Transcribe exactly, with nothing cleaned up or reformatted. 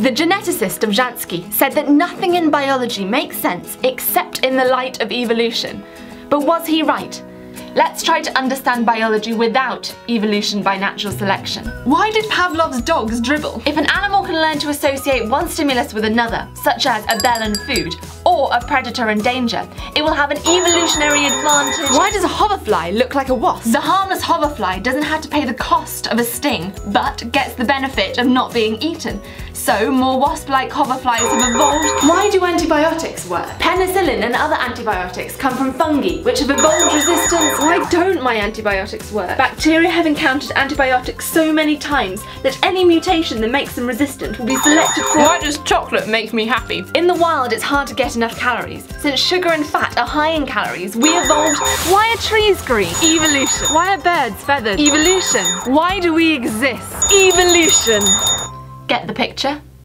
The geneticist Dobzhansky said that nothing in biology makes sense except in the light of evolution. But was he right? Let's try to understand biology without evolution by natural selection. Why did Pavlov's dogs dribble? If an animal can learn to associate one stimulus with another, such as a bell and food, or a predator and danger, it will have an evolutionary advantage. Why does a hoverfly look like a wasp? The harmless hoverfly doesn't have to pay the cost of a sting, but gets the benefit of not being eaten. So more wasp-like hoverflies have evolved. Why do antibiotics work? Penicillin and other antibiotics come from fungi, which have evolved resistance. Why don't my antibiotics work? Bacteria have encountered antibiotics so many times that any mutation that makes them resistant will be selected for. Why does chocolate make me happy? In the wild, it's hard to get enough calories. Since sugar and fat are high in calories, we evolved. Why are trees green? Evolution. Why are birds feathered? Evolution. Why do we exist? Evolution. Get the picture?